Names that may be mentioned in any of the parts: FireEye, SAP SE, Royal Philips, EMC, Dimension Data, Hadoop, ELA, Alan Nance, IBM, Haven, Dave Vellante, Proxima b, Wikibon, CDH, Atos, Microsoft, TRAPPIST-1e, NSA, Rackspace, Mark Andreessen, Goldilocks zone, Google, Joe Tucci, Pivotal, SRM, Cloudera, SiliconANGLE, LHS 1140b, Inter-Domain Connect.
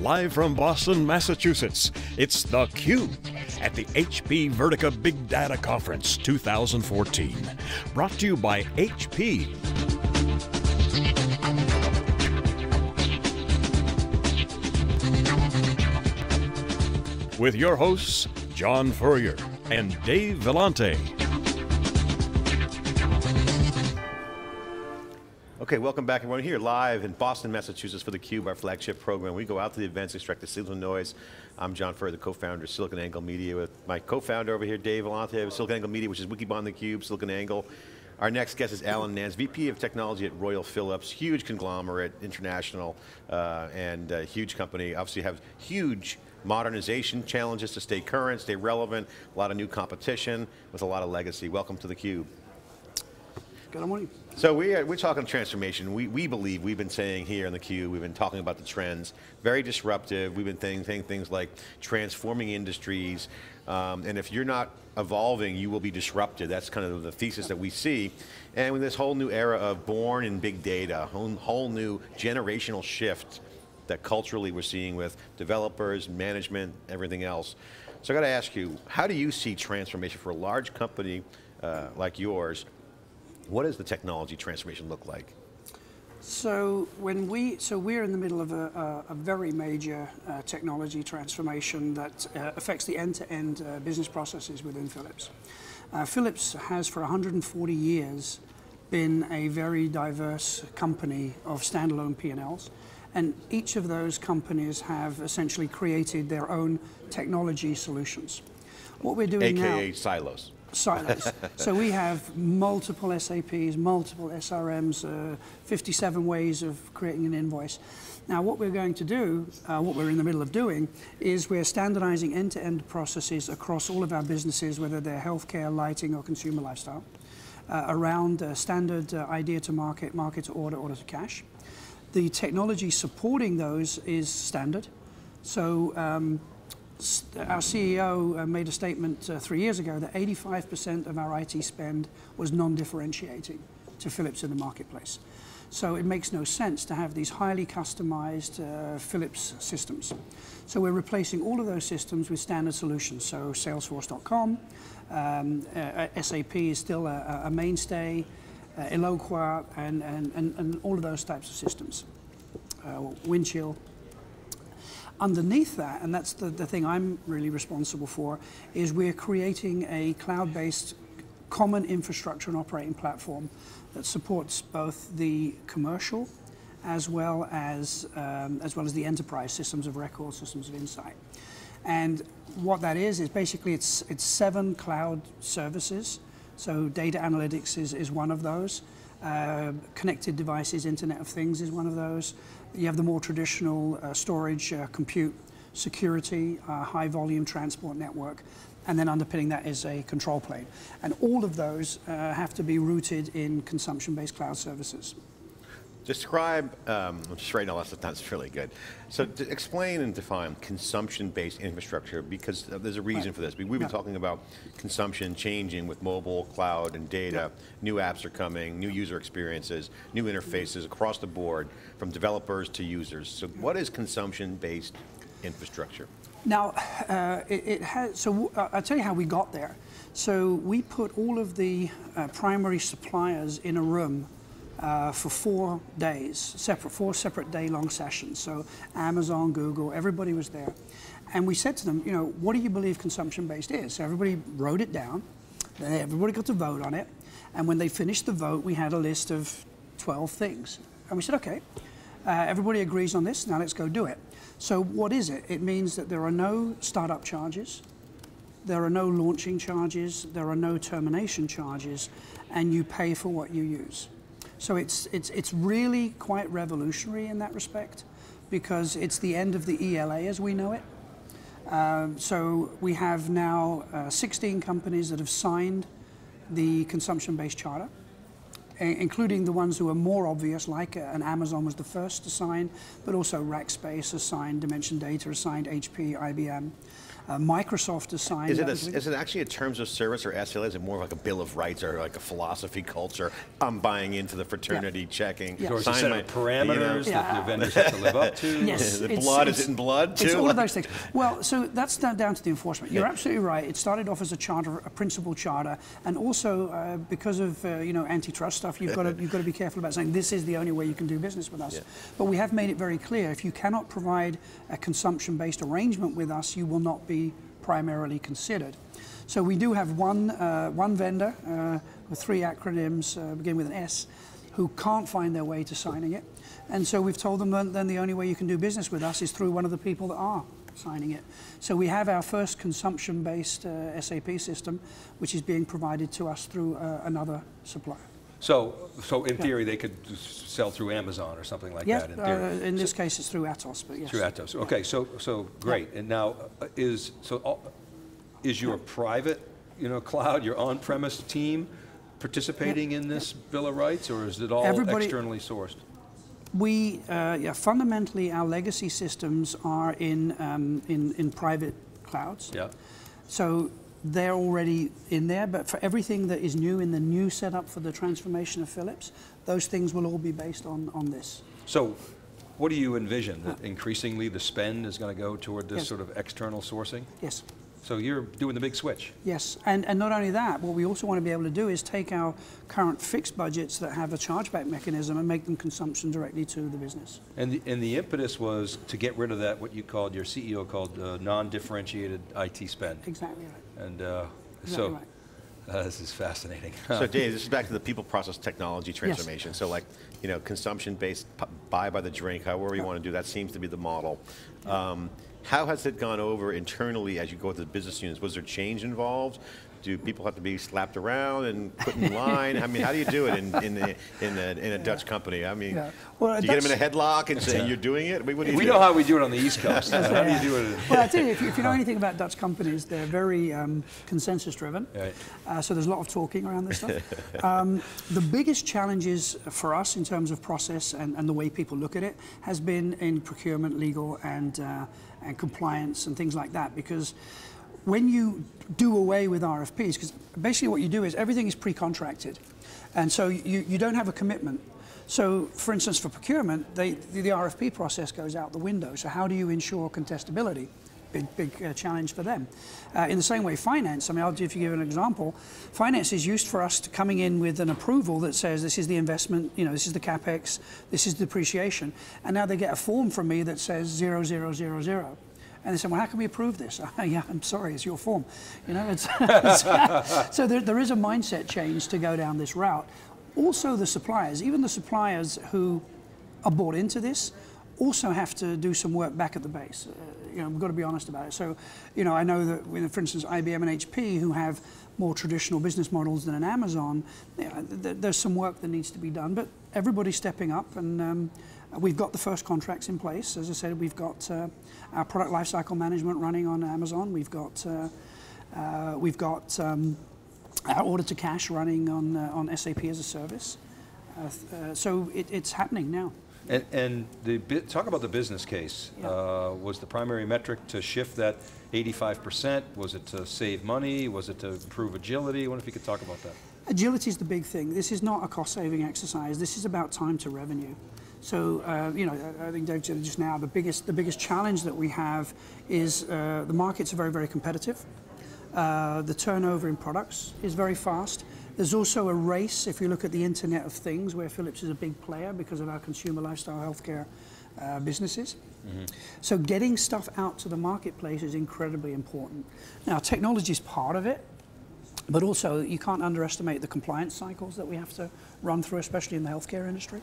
live from Boston, Massachusetts. It's theCUBE at the HP Vertica Big Data Conference 2014. Brought to you by HP. With your hosts, John Furrier and Dave Vellante. Okay, welcome back everyone. Here live in Boston, Massachusetts for theCUBE, our flagship program. We go out to the events, extract the signal noise. I'm John Furrier, the co-founder of SiliconANGLE Media, with my co-founder over here, Dave Vellante of SiliconANGLE Media, which is Wikibon, theCUBE, SiliconANGLE. Our next guest is Alan Nance, VP of Technology at Royal Philips, huge conglomerate, international, and a huge company. Obviously have huge modernization challenges to stay current, stay relevant, a lot of new competition with a lot of legacy. Welcome to theCUBE. Good morning. So we're talking transformation. We believe, we've been saying here in theCUBE, we've been talking about the trends, very disruptive. We've been saying things like transforming industries, and if you're not evolving, you will be disrupted. That's kind of the thesis that we see. And with this whole new era of born in big data, whole new generational shift that culturally we're seeing with developers, management, everything else. So I got to ask you, how do you see transformation for a large company like yours? What does the technology transformation look like? So we're in the middle of a very major technology transformation that affects the end-to-end business processes within Philips. Philips has for 140 years been a very diverse company of standalone P&Ls, and each of those companies have essentially created their own technology solutions. What we're doing now, AKA silos. Silos. So we have multiple SAPs, multiple SRMs, 57 ways of creating an invoice. Now what we're going to do, what we're in the middle of doing, is we're standardizing end-to-end processes across all of our businesses, whether they're healthcare, lighting, or consumer lifestyle, around standard idea to market, market to order, order to cash. The technology supporting those is standard. So our CEO made a statement 3 years ago that 85% of our IT spend was non-differentiating to Philips in the marketplace. So it makes no sense to have these highly customized Philips systems. So we're replacing all of those systems with standard solutions. So Salesforce.com, SAP is still a mainstay, Eloqua, and all of those types of systems, Windchill. Underneath that, and that's the thing I'm really responsible for, is we're creating a cloud-based common infrastructure and operating platform that supports both the commercial as well as the enterprise systems of record, systems of insight. And what that is basically it's 7 cloud services. So data analytics is one of those. Connected devices, Internet of Things is one of those. You have the more traditional storage, compute, security, high volume transport network, and then underpinning that is a control plane. And all of those have to be rooted in consumption-based cloud services. Describe, I'm just writing all that stuff down, it's really good. So to explain and define consumption-based infrastructure, because there's a reason for this. We've been talking about consumption changing with mobile, cloud, and data. New apps are coming, new user experiences, new interfaces across the board, from developers to users. So what is consumption-based infrastructure? Now, I'll tell you how we got there. So we put all of the primary suppliers in a room for 4 days, four separate day-long sessions. So Amazon, Google, everybody was there. And we said to them, you know, what do you believe consumption-based is? So everybody wrote it down, then everybody got to vote on it, and when they finished the vote, we had a list of 12 things. And we said, okay, everybody agrees on this, now let's go do it. So what is it? It means that there are no startup charges, there are no launching charges, there are no termination charges, and you pay for what you use. So it's really quite revolutionary in that respect, because it's the end of the ELA as we know it. So we have now 16 companies that have signed the consumption-based charter, including the ones who are more obvious, like an Amazon was the first to sign, but also Rackspace has signed, Dimension Data has signed, HP, IBM. Microsoft has signed. Is it actually a terms of service or SLA? Is it more like a bill of rights or like a philosophy culture? I'm buying into the fraternity checking. Yeah. Of course, a set of parameters that the vendors have to live up to. Yes. Is it blood? Is it in blood too? It's all of those things. Well, so that's down to the enforcement. You're absolutely right. It started off as a charter, a principle charter, and also because of antitrust stuff, you've got to be careful about saying this is the only way you can do business with us. Yeah. But we have made it very clear: if you cannot provide a consumption-based arrangement with us, you will not be primarily considered. So we do have one vendor with three acronyms, begin with an S, who can't find their way to signing it, and so we've told them that then the only way you can do business with us is through one of the people that are signing it. So we have our first consumption-based SAP system, which is being provided to us through another supplier. So in theory, they could sell through Amazon or something like that. In theory. In this case, it's through Atos, but yes. Through Atos. Okay, so great. And now, is your private, cloud, your on-premise team participating in this Bill of Rights, or is it all externally sourced? We fundamentally, our legacy systems are in private clouds. Yeah. So they're already in there, but for everything that is new in the new setup for the transformation of Philips, those things will all be based on this. So what do you envision? That increasingly the spend is going to go toward this sort of external sourcing? Yes. So you're doing the big switch. Yes, and not only that, what we also want to be able to do is take our current fixed budgets that have a chargeback mechanism and make them consumption directly to the business. And the impetus was to get rid of that, what you called, your CEO called non-differentiated IT spend. Exactly right. And this is fascinating. So Dave, this is back to the people, process, technology transformation. Yes. So like, consumption-based, buy by the drink, however you want to do, that seems to be the model. How has it gone over internally as you go through the business units? Was there change involved? Do people have to be slapped around and put in line? I mean, how do you do it in a Dutch company? I mean, well, do you get them in a headlock and say, you're doing it? I mean, we know how we do it on the East Coast. How do you do it? Well, I tell you, if you know anything about Dutch companies, they're very consensus driven. Right. So there's a lot of talking around this stuff. The biggest challenges for us in terms of process and the way people look at it has been in procurement, legal, and compliance and things like that, because when you do away with RFPs, because basically what you do is everything is pre-contracted, and so you don't have a commitment. So for instance, for procurement, the RFP process goes out the window. So how do you ensure contestability? Big challenge for them. In the same way, finance, if you give an example, finance is used for us to coming in with an approval that says this is the investment, this is the capex, this is depreciation, and now they get a form from me that says 0, 0, 0, 0. And they said, well, how can we approve this? Yeah, I'm sorry, it's your form. So there is a mindset change to go down this route. Also the suppliers, even the suppliers who are bought into this, also have to do some work back at the base. We've got to be honest about it. So, I know that, for instance, IBM and HP, who have more traditional business models than an Amazon, there's some work that needs to be done, but everybody's stepping up, and we've got the first contracts in place. As I said, we've got our product lifecycle management running on Amazon. We've got our order to cash running on SAP as a service. So it's happening now. And talk about the business case. Yeah. Was the primary metric to shift that 85%? Was it to save money? Was it to improve agility? I wonder if you could talk about that. Agility is the big thing. This is not a cost-saving exercise. This is about time to revenue. So, I think Dave said just now, the biggest challenge that we have is the markets are very, very competitive. The turnover in products is very fast. There's also a race, if you look at the Internet of Things, where Philips is a big player because of our consumer lifestyle healthcare businesses. Mm-hmm. So getting stuff out to the marketplace is incredibly important. Now, technology is part of it, but also you can't underestimate the compliance cycles that we have to run through, especially in the healthcare industry.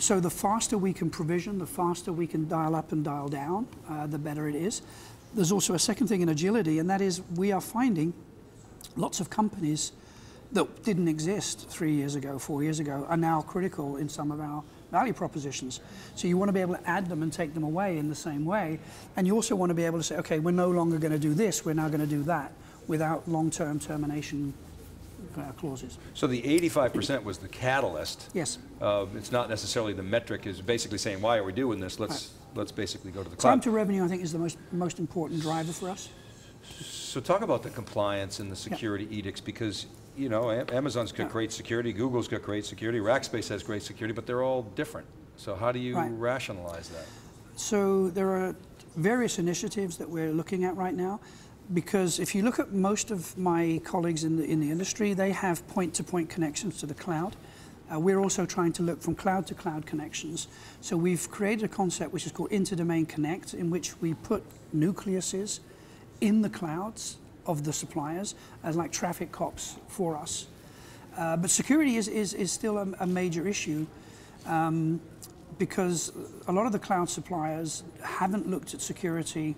So the faster we can provision, the faster we can dial up and dial down, the better it is. There's also a second thing in agility, and that is we are finding lots of companies that didn't exist 3 years ago, 4 years ago, are now critical in some of our value propositions. So you want to be able to add them and take them away in the same way. And you also want to be able to say, okay, we're no longer going to do this, we're now going to do that, without long-term termination clauses. So the 85% was the catalyst. Yes. It's not necessarily the metric, is basically saying, why are we doing this? Let's basically go to the cloud. Time to revenue, I think, is the most important driver for us. So talk about the compliance and the security edicts, because you know, Amazon's got great security, Google's got great security, Rackspace has great security, but they're all different. So how do you rationalize that? So there are various initiatives that we're looking at right now, because if you look at most of my colleagues in the industry, they have point-to-point connections to the cloud. We're also trying to look from cloud-to-cloud connections. So we've created a concept which is called Inter-Domain Connect, in which we put nucleuses in the clouds of the suppliers as like traffic cops for us. But security is still a major issue because a lot of the cloud suppliers haven't looked at security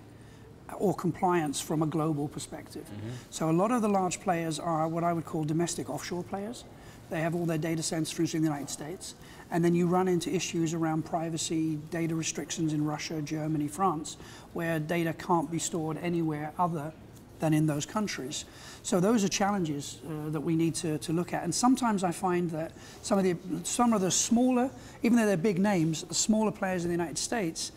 or compliance from a global perspective. So a lot of the large players are what I would call domestic offshore players. They have all their data centers, for instance, in the United States. And then you run into issues around privacy, data restrictions in Russia, Germany, France, where data can't be stored anywhere other than in those countries. So those are challenges that we need to look at. And sometimes I find that some of the smaller, even though they're big names, the smaller players in the United States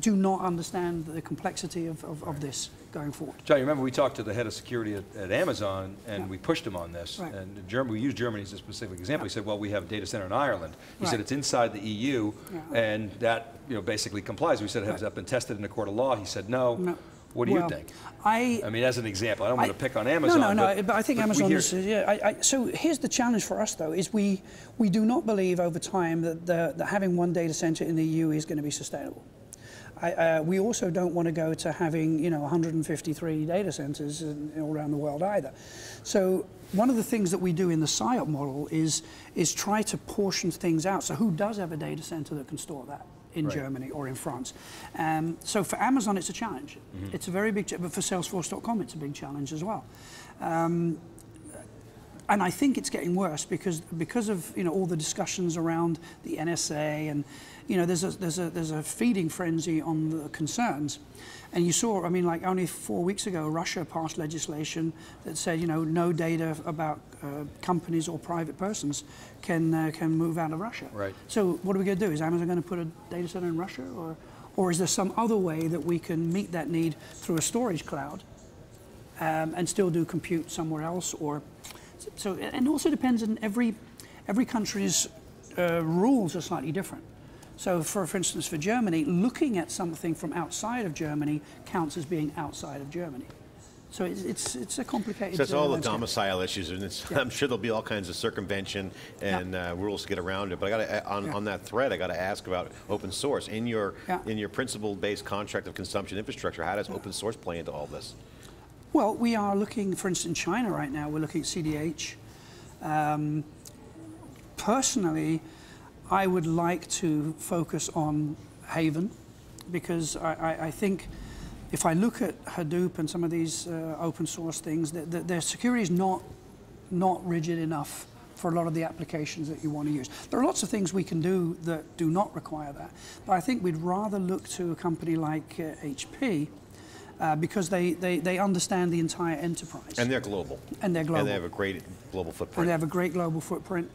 do not understand the complexity of this going forward. John, you remember we talked to the head of security at Amazon, and we pushed him on this. And we used Germany as a specific example. He said, well, we have a data center in Ireland. He said, it's inside the EU, and that basically complies. We said, has that been tested in a court of law? He said, no. What do you think? I mean, as an example, I don't want to pick on Amazon. No, but I think Amazon is, so here's the challenge for us, though, is we do not believe over time that, that having one data center in the EU is going to be sustainable. We also don't want to go to having 153 data centers all around the world either. So one of the things that we do in the SIOP model is try to portion things out. So who does have a data center that can store that in Germany or in France? So for Amazon, it's a challenge. It's a very big challenge, but for Salesforce.com, it's a big challenge as well. And I think it's getting worse because of all the discussions around the NSA, and there's a feeding frenzy on the concerns. And you saw, I mean, like only 4 weeks ago, Russia passed legislation that said no data about companies or private persons can move out of Russia. So what are we going to do? Is Amazon going to put a data center in Russia, or is there some other way that we can meet that need through a storage cloud and still do compute somewhere else? Or so, and also depends on every country's rules are slightly different. So for instance, for Germany, looking at something from outside of Germany counts as being outside of Germany. So it's a complicated. So it's all the domicile issues, and it's, I'm sure there'll be all kinds of circumvention and rules to get around it. But I got on that thread, I got to ask about open source in your principle-based contract of consumption infrastructure. How does open source play into all this? Well, we are looking, for instance, China right now, we're looking at CDH. Personally, I would like to focus on Haven, because I think if I look at Hadoop and some of these open source things, their security is not rigid enough for a lot of the applications that you want to use. There are lots of things we can do that do not require that, but I think we'd rather look to a company like HP, because they understand the entire enterprise. And they're global. And they're global. And they have a great global footprint. And they have a great global footprint,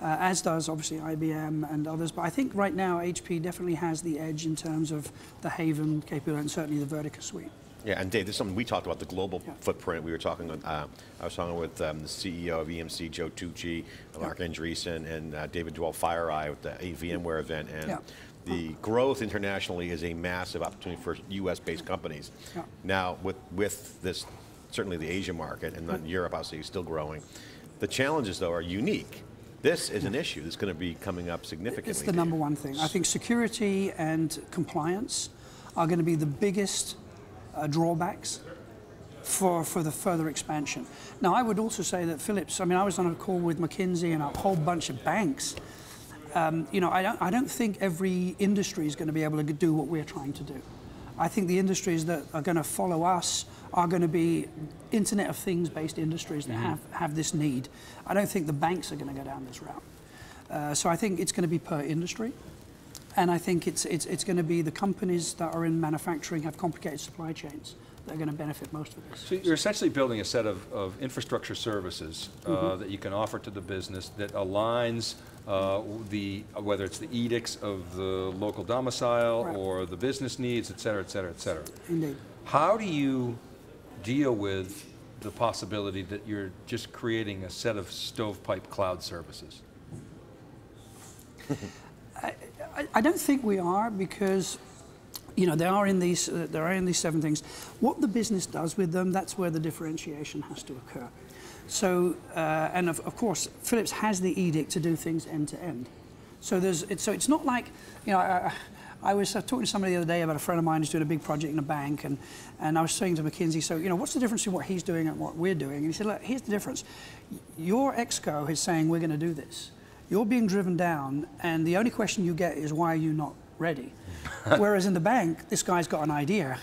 as does obviously IBM and others. But I think right now HP definitely has the edge in terms of the Haven capability and certainly the Vertica suite. Yeah, and Dave, there's something we talked about, the global footprint. We were talking, I was talking with the CEO of EMC, Joe Tucci, Mark Andreessen, and David Dwell FireEye with the VMware event. And the growth internationally is a massive opportunity for US-based companies. Now, with this, certainly the Asia market, and not Europe, obviously, is still growing. The challenges, though, are unique. This is an issue that's going to be coming up significantly. It's the number one thing. I think security and compliance are going to be the biggest drawbacks for the further expansion. Now, I would also say that Philips, I mean, I was on a call with McKinsey and a whole bunch of banks. I don't think every industry is going to be able to do what we're trying to do. I think the industries that are going to follow us are going to be Internet of Things based industries that have this need. I don't think the banks are going to go down this route. So I think it's going to be per industry. And I think it's going to be the companies that are in manufacturing, have complicated supply chains, that are going to benefit most of this. So you're essentially building a set of infrastructure services that you can offer to the business that aligns whether it's the edicts of the local domicile or the business needs, et cetera, et cetera, et cetera. Indeed. How do you deal with the possibility that you're just creating a set of stovepipe cloud services? I don't think we are, because there are in these seven things. What the business does with them, that's where the differentiation has to occur. So, and of course, Philips has the edict to do things end to end. So it's not like, I was talking to somebody the other day about a friend of mine who's doing a big project in a bank, and I was saying to McKinsey, so, what's the difference in what he's doing and what we're doing? And he said, look, here's the difference. Your ExCo is saying, we're going to do this. You're being driven down, and the only question you get is, why are you not ready? Whereas in the bank, this guy's got an idea,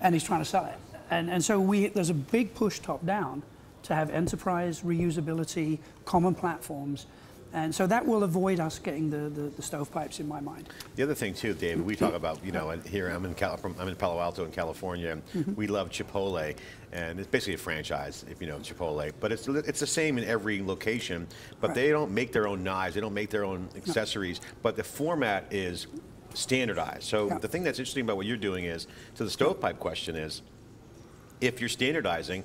and he's trying to sell it. And so there's a big push top down to have enterprise reusability, common platforms. And so that will avoid us getting the stovepipes, in my mind. The other thing too, David, we talk about, here I'm in Palo Alto in California, and we love Chipotle, and it's basically a franchise, Chipotle. But it's the same in every location, but they don't make their own knives, they don't make their own accessories, but the format is standardized. So the thing that's interesting about what you're doing is, so the stovepipe question is, if you're standardizing,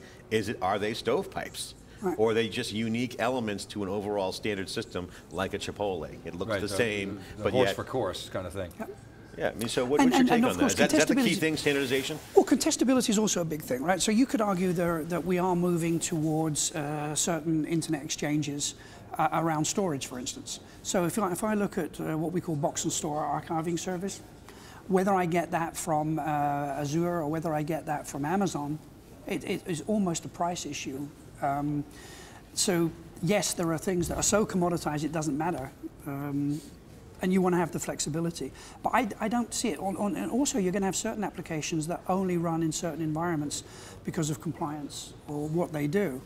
are they stovepipes? Right. Or are they just unique elements to an overall standard system, like a Chipotle? It looks the same, but horse for course kind of thing. Yep. Yeah, I mean, so what's your take on that? Is that the key thing, standardization? Well, contestability is also a big thing, right? So you could argue that we are moving towards certain internet exchanges around storage, for instance. So if I look at what we call box and store archiving service, whether I get that from Azure or whether I get that from Amazon, it is almost a price issue. So yes, there are things that are so commoditized it doesn't matter, and you want to have the flexibility. But I don't see it. And also, you're going to have certain applications that only run in certain environments because of compliance or what they do.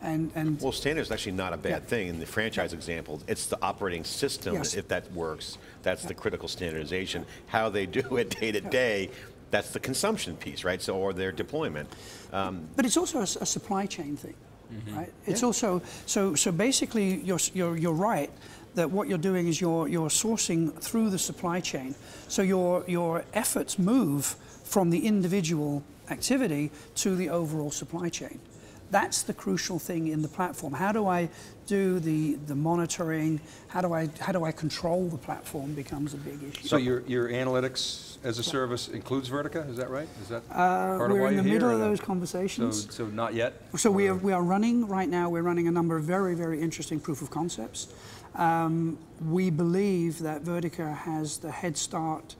And well, standard is actually not a bad thing. In the franchise example, it's the operating system, if that works, that's the critical standardization. How they do it day to day, that's the consumption piece, right? So, or their deployment. But it's also a supply chain thing. Right? It's also, so basically you're right that what you're doing is you're sourcing through the supply chain. So your efforts move from the individual activity to the overall supply chain. That's the crucial thing in the platform. How do I do the monitoring? How do I control the platform becomes a big issue. So your analytics as a service includes Vertica, is that right? Is that part of why you're here? We're in the middle of those conversations. So not yet? So we're running a number of very, very interesting proof of concepts. We believe that Vertica has the head start,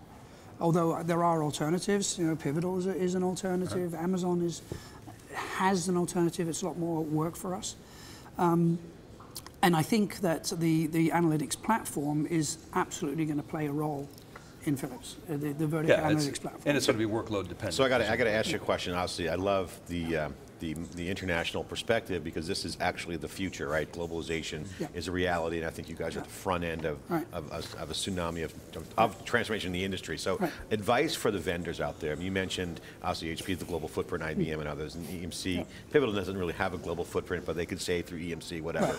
although there are alternatives. Pivotal is an alternative, Amazon has an alternative. It's a lot more work for us. And I think that the analytics platform is absolutely going to play a role in Philips, the vertical analytics platform. And it's going to be workload dependent. So I got to ask you a question. Obviously, I love the international perspective, because this is actually the future, right? Globalization is a reality, and I think you guys are at the front end of a tsunami of transformation in the industry. So advice for the vendors out there. I mean, you mentioned, obviously, HP is the global footprint, IBM and others, and EMC. Pivotal doesn't really have a global footprint, but they could say through EMC, whatever,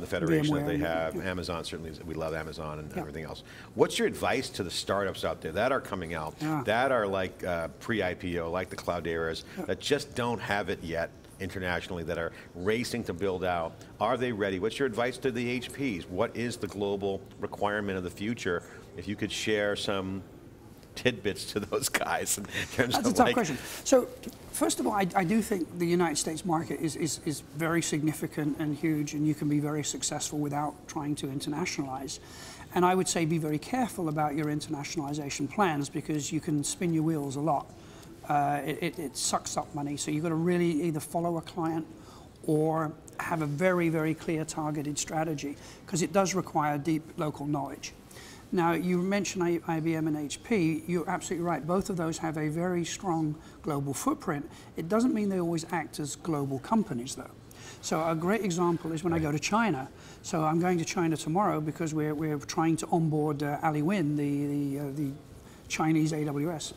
the federation that they have. Amazon, certainly, we love Amazon and everything else. What's your advice to the startups out there that are coming out, that are like pre-IPO, like the Clouderas, that just don't have it yet internationally, that are racing to build out? Are they ready? What's your advice to the HPs? What is the global requirement of the future? If you could share some tidbits to those guys. That's a tough question. So, first of all, I do think the United States market is very significant and huge, and you can be very successful without trying to internationalize. And I would say be very careful about your internationalization plans, because you can spin your wheels a lot. It sucks up money, so you've got to really either follow a client or have a very, very clear targeted strategy, because it does require deep local knowledge. Now, you mentioned IBM and HP. You're absolutely right. Both of those have a very strong global footprint. It doesn't mean they always act as global companies, though. So a great example is when I go to China. So I'm going to China tomorrow because we're trying to onboard Aliyun, the Chinese AWS.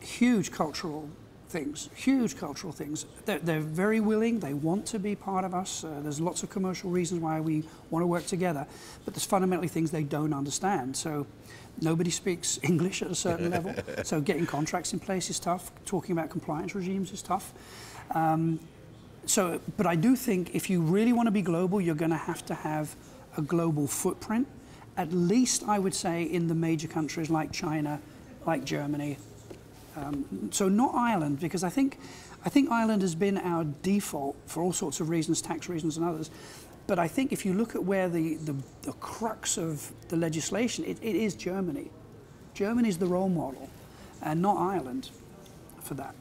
Huge cultural things, huge cultural things. They're very willing, they want to be part of us. There's lots of commercial reasons why we want to work together, but there's fundamentally things they don't understand. So nobody speaks English at a certain level, so getting contracts in place is tough, talking about compliance regimes is tough. But I do think if you really want to be global, you're going to have a global footprint, at least I would say in the major countries like China, like Germany. So not Ireland, because I think Ireland has been our default for all sorts of reasons, tax reasons and others. But I think if you look at where the crux of the legislation, it is Germany. Germany's the role model, and not Ireland for that.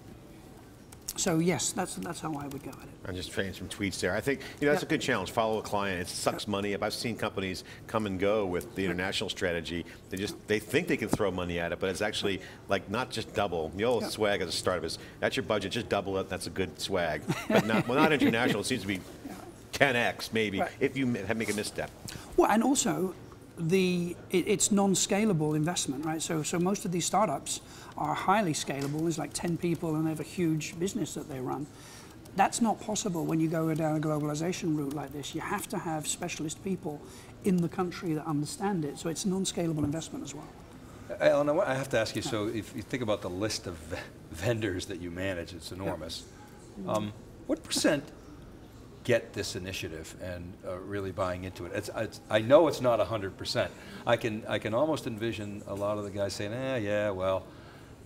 So yes, that's how I would go at it. I'm just trading some tweets there. I think that's a good challenge. Follow a client. It sucks money up. I've seen companies come and go with the international strategy. They think they can throw money at it, but it's actually like not just double. The old swag as a startup is that's your budget. Just double it. That's a good swag. But not well, not international. It seems to be 10x maybe if you make a misstep. Well, and also it's non-scalable investment, right? So most of these startups are highly scalable. There's like 10 people and they have a huge business that they run. That's not possible when you go down a globalization route like this. You have to have specialist people in the country that understand it. So it's non-scalable investment as well. Alan, I have to ask you, so if you think about the list of vendors that you manage, it's enormous. Yeah. What percent get this initiative and really buying into it? I know it's not 100%. I can almost envision a lot of the guys saying,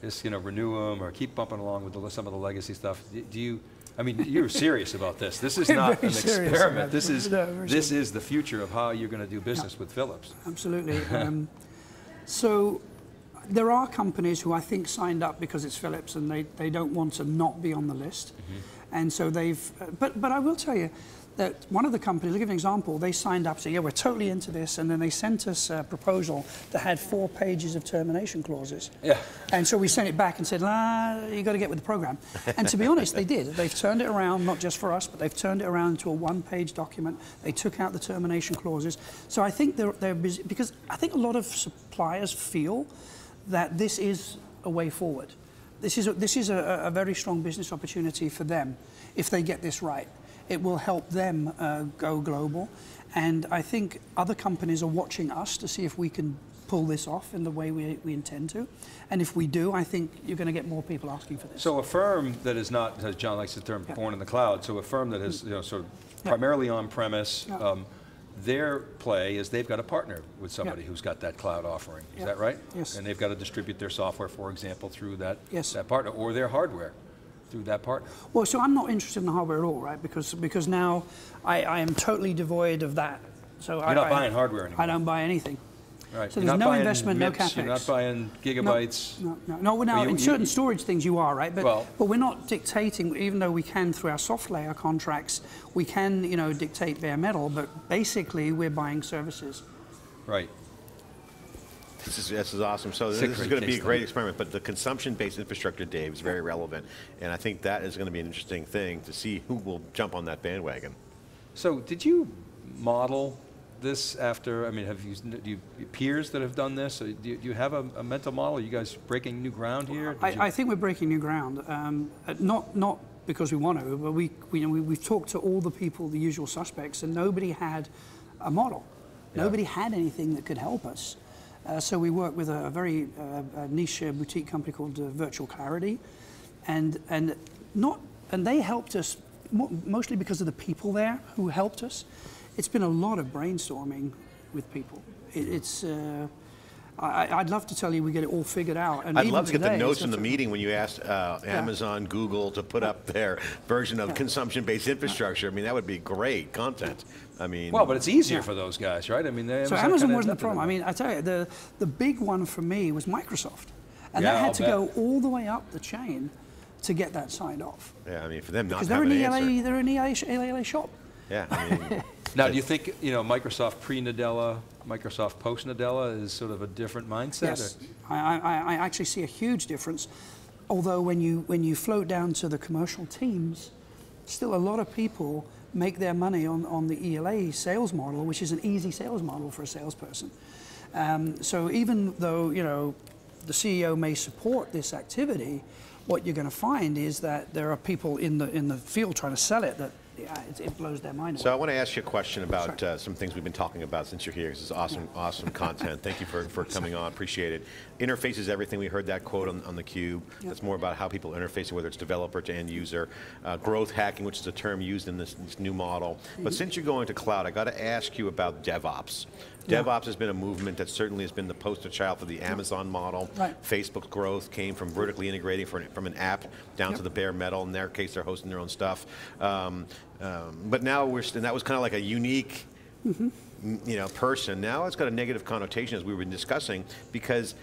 just renew them or keep bumping along with some of the legacy stuff. Do you? I mean, you're serious about this. This is not an experiment. This is the future of how you're going to do business with Philips. Absolutely. So there are companies who I think signed up because it's Philips and they don't want to not be on the list. Mm-hmm. And so they've, but I will tell you that one of the companies, I'll give an example, they signed up, so yeah, we're totally into this, and then they sent us a proposal that had 4 pages of termination clauses. Yeah. And so we sent it back and said, you got to get with the program. And to be honest, they did. They've turned it around, not just for us, but they've turned it around into a 1-page document. They took out the termination clauses. So I think they're busy, because I think a lot of suppliers feel that this is a way forward. This is a very strong business opportunity for them. If they get this right, it will help them go global. And I think other companies are watching us to see if we can pull this off in the way we intend to. And if we do, I think you're going to get more people asking for this. So a firm that is not, as John likes the term, born in the cloud, so a firm that is sort of primarily on-premise, their play is they've got to partner with somebody who's got that cloud offering. Is that right? Yes. And they've got to distribute their software, for example, through that, that partner, or their hardware through that partner. Well, so I'm not interested in the hardware at all, right? Because now I am totally devoid of that. So you're not buying hardware anymore. I don't buy anything. Right. So there's no investment, no capex. You're not buying gigabytes. No. Now, in certain storage things, you are right, but we're not dictating. Even though we can through our soft layer contracts, we can dictate bare metal. But basically, we're buying services. Right. This is awesome. So this is going to be a great experiment. But the consumption-based infrastructure, Dave, is very relevant, and I think that is going to be an interesting thing to see who will jump on that bandwagon. So did you model this after? I mean, do you peers that have done this? Do you have a mental model? Are you guys breaking new ground here? I think we're breaking new ground. Not because we want to, but we've talked to all the people, the usual suspects, and nobody had a model. Yeah. Nobody had anything that could help us. So we worked with a very niche boutique company called Virtual Clarity, and they helped us mostly because of the people there who helped us. It's been a lot of brainstorming with people. I'd love to tell you we get it all figured out. And I'd love to get the notes in the meeting when you asked Amazon, Google to put up their version of consumption-based infrastructure. I mean, that would be great content. I mean, well, but it's easier for those guys, right? I mean, Amazon wasn't the problem. I mean, I tell you, the big one for me was Microsoft, and that had to go all the way up the chain to get that signed off. Yeah, I mean, for them not to have an answer. Because they're an ELA shop. Yeah. I mean, now, do you think Microsoft pre-Nadella, Microsoft post-Nadella is sort of a different mindset? Yes, I actually see a huge difference. Although when you float down to the commercial teams, still a lot of people make their money on the ELA sales model, which is an easy sales model for a salesperson. So even though the CEO may support this activity, what you're going to find is that there are people in the field trying to sell it that it blows their mind away. So I want to ask you a question about some things we've been talking about since you're here. This is awesome, awesome content. Thank you for coming on, appreciate it. Interface is everything. We heard that quote on theCUBE. Yep. That's more about how people interface, whether it's developer to end user. Growth hacking, which is a term used in this new model. Mm-hmm. But since you're going to cloud, I got to ask you about DevOps. Yeah. DevOps has been a movement that certainly has been the poster child for the Amazon model. Right. Facebook's growth came from vertically integrating from an app down to the bare metal. In their case, they're hosting their own stuff. But now that was kind of like a unique person. Now it's got a negative connotation, as we were discussing, because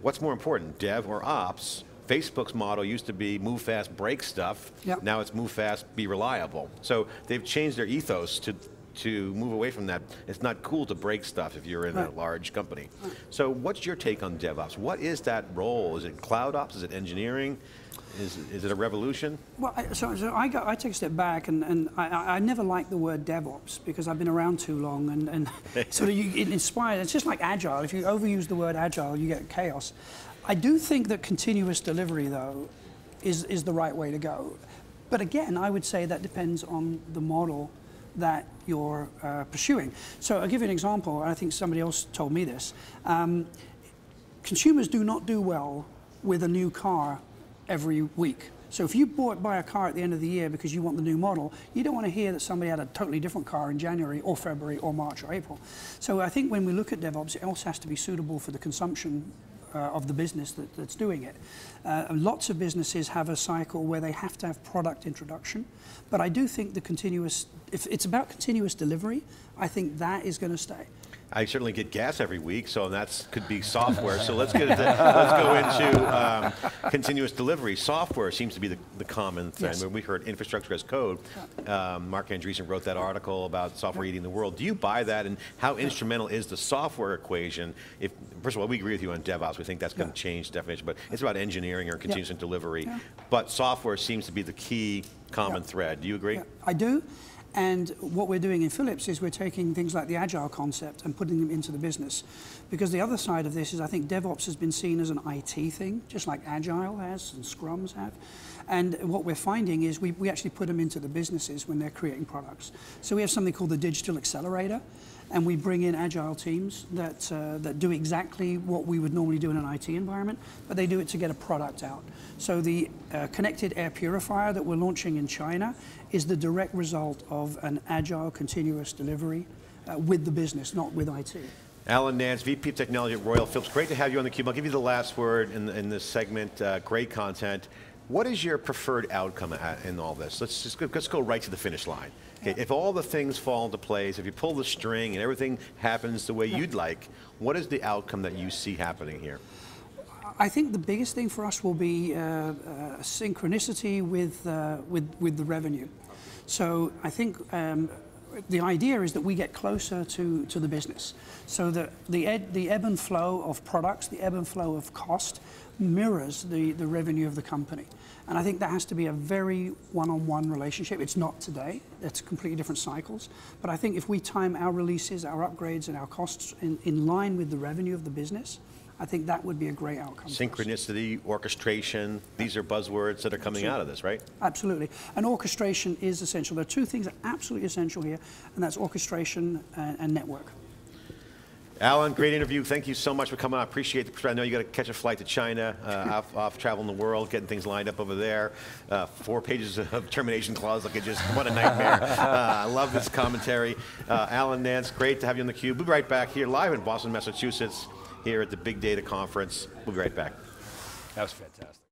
what's more important, dev or ops? Facebook's model used to be move fast, break stuff. Yep. Now it's move fast, be reliable. So they've changed their ethos to move away from that. It's not cool to break stuff if you're in a large company. Right. So what's your take on DevOps? What is that role? Is it cloud ops? Is it engineering? Is it a revolution? Well, I take a step back, and I never liked the word DevOps because I've been around too long, and sort of it inspired. It's just like agile. If you overuse the word agile, you get chaos. I do think that continuous delivery, though, is the right way to go. But again, I would say that depends on the model that you're pursuing. So I'll give you an example. I think somebody else told me this. Consumers do not do well with a new car every week. So if you buy a car at the end of the year because you want the new model, you don't want to hear that somebody had a totally different car in January or February or March or April. So I think when we look at DevOps, it also has to be suitable for the consumption of the business that's doing it. Lots of businesses have a cycle where they have to have product introduction, but I do think if it's about continuous delivery, I think that is going to stay. I certainly get gas every week, so that could be software. So let's go into continuous delivery. Software seems to be the common thing. Yes. We heard infrastructure as code. Mark Andreessen wrote that article about software eating the world. Do you buy that, and how instrumental is the software equation? If, first of all, we agree with you on DevOps. We think that's going to change the definition, but it's about engineering or continuous delivery. Yeah. But software seems to be the key common thread. Do you agree? Yeah, I do. And what we're doing in Philips is we're taking things like the agile concept and putting them into the business. Because the other side of this is I think DevOps has been seen as an IT thing, just like agile has and scrums have. And what we're finding is we actually put them into the businesses when they're creating products. So we have something called the Digital Accelerator, and we bring in agile teams that do exactly what we would normally do in an IT environment, but they do it to get a product out. So the connected air purifier that we're launching in China is the direct result of an agile continuous delivery with the business, not with IT. Alan Nance, VP of Technology at Royal Philips. Great to have you on theCUBE. I'll give you the last word in this segment. Great content. What is your preferred outcome in all this? Let's go right to the finish line. Okay, if all the things fall into place, if you pull the string and everything happens the way you'd like, what is the outcome that you see happening here? I think the biggest thing for us will be synchronicity with the revenue. So I think the idea is that we get closer to the business. So the ebb and flow of products, the ebb and flow of cost, mirrors the revenue of the company. And I think that has to be a very one-on-one relationship. It's not today, it's completely different cycles. But I think if we time our releases, our upgrades, and our costs in line with the revenue of the business, I think that would be a great outcome. Synchronicity, orchestration, these are buzzwords that are coming out of this, right? Absolutely, and orchestration is essential. There are two things that are absolutely essential here, and that's orchestration and network. Alan, great interview. Thank you so much for coming. I appreciate it. I know you got to catch a flight to China, off traveling the world, getting things lined up over there. 4 pages of termination clause, like what a nightmare. I love this commentary. Alan Nance, great to have you on theCUBE. We'll be right back here live in Boston, Massachusetts, here at the Big Data Conference. We'll be right back. That was fantastic.